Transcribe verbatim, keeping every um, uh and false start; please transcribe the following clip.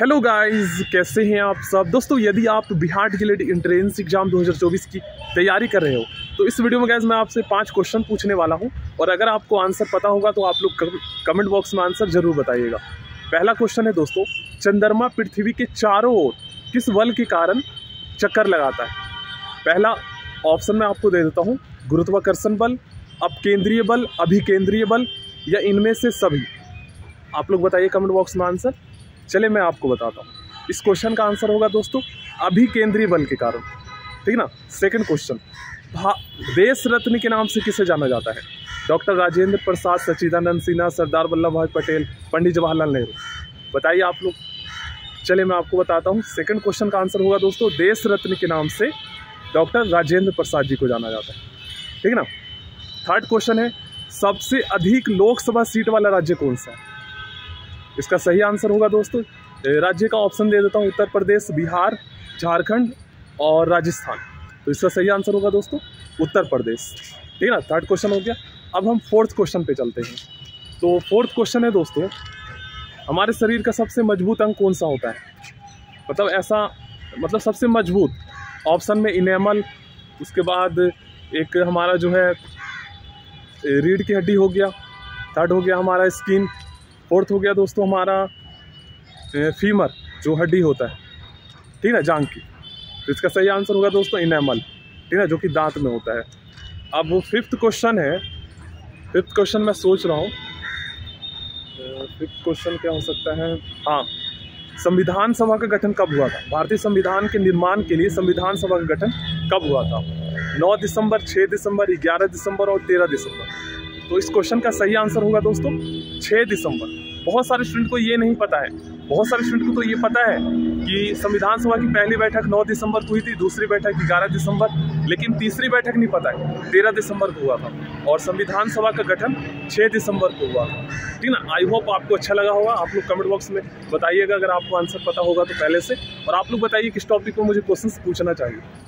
Hello guys, कैसे हैं आप सब। दोस्तों, यदि आप बिहार डीएलईडी एंट्रेंस एग्जाम दो हज़ार चौबीस की तैयारी कर रहे हो तो इस वीडियो में गाइस मैं आपसे पांच क्वेश्चन पूछने वाला हूं और अगर आपको आंसर पता होगा तो आप लोग कमेंट बॉक्स में आंसर जरूर बताइएगा। पहला क्वेश्चन है दोस्तों, चंद्रमा पृथ्वी के चारों ओर किस बल के कारण चक्कर लगाता है। पहला ऑप्शन मैं आपको दे देता हूँ, गुरुत्वाकर्षण बल, अपकेंद्रीय बल, अभिकेंद्रीय बल या इनमें से सभी। आप लोग बताइए कमेंट बॉक्स में आंसर। चले मैं आपको बताता हूँ, इस क्वेश्चन का आंसर होगा दोस्तों अभिकेंद्रीय बल के कारण, ठीक ना। सेकंड क्वेश्चन, देश रत्न के नाम से किसे जाना जाता है। डॉक्टर राजेंद्र प्रसाद, सचिदानंद सिन्हा, सरदार वल्लभ भाई पटेल, पंडित जवाहरलाल नेहरू। बताइए आप लोग। चले मैं आपको बताता हूँ, सेकंड क्वेश्चन का आंसर होगा दोस्तों देश रत्न के नाम से डॉक्टर राजेंद्र प्रसाद जी को जाना जाता है, ठीक ना। थर्ड क्वेश्चन है, सबसे अधिक लोकसभा सीट वाला राज्य कौन सा है। इसका सही आंसर होगा दोस्तों, राज्य का ऑप्शन दे देता हूँ, उत्तर प्रदेश, बिहार, झारखंड और राजस्थान। तो इसका सही आंसर होगा दोस्तों उत्तर प्रदेश, ठीक है ना। थर्ड क्वेश्चन हो गया। अब हम फोर्थ क्वेश्चन पे चलते हैं। तो फोर्थ क्वेश्चन है दोस्तों, हमारे शरीर का सबसे मजबूत अंग कौन सा होता है। मतलब ऐसा मतलब सबसे मजबूत ऑप्शन में इनेमल, उसके बाद एक हमारा जो है रीढ़ की हड्डी हो गया, थर्ड हो गया हमारा स्किन, फोर्थ हो गया दोस्तों हमारा फीमर जो हड्डी होता है, ठीक है, जांग की। तो इसका सही आंसर होगा दोस्तों इनेमल, ठीक है, जो कि दांत में होता है। अब वो फिफ्थ क्वेश्चन है, फिफ्थ क्वेश्चन मैं सोच रहा हूँ फिफ्थ क्वेश्चन क्या हो सकता है। हाँ, संविधान सभा का गठन कब हुआ था। भारतीय संविधान के निर्माण के लिए संविधान सभा का गठन कब हुआ था। नौ दिसंबर, छः दिसंबर, ग्यारह दिसंबर और तेरह दिसंबर। तो इस क्वेश्चन का सही आंसर होगा दोस्तों छः दिसंबर। बहुत सारे स्टूडेंट को ये नहीं पता है, बहुत सारे स्टूडेंट को तो ये पता है कि संविधान सभा की पहली बैठक नौ दिसंबर को हुई थी, दूसरी बैठक ग्यारह दिसंबर, लेकिन तीसरी बैठक नहीं पता है, तेरह दिसंबर को हुआ था और संविधान सभा का गठन छः दिसंबर को हुआ था, ठीक ना। आई होप आपको अच्छा लगा होगा। आप लोग कमेंट बॉक्स में बताइएगा अगर आपको आंसर पता होगा तो पहले से, और आप लोग बताइए किस टॉपिक पर मुझे क्वेश्चन पूछना चाहिए।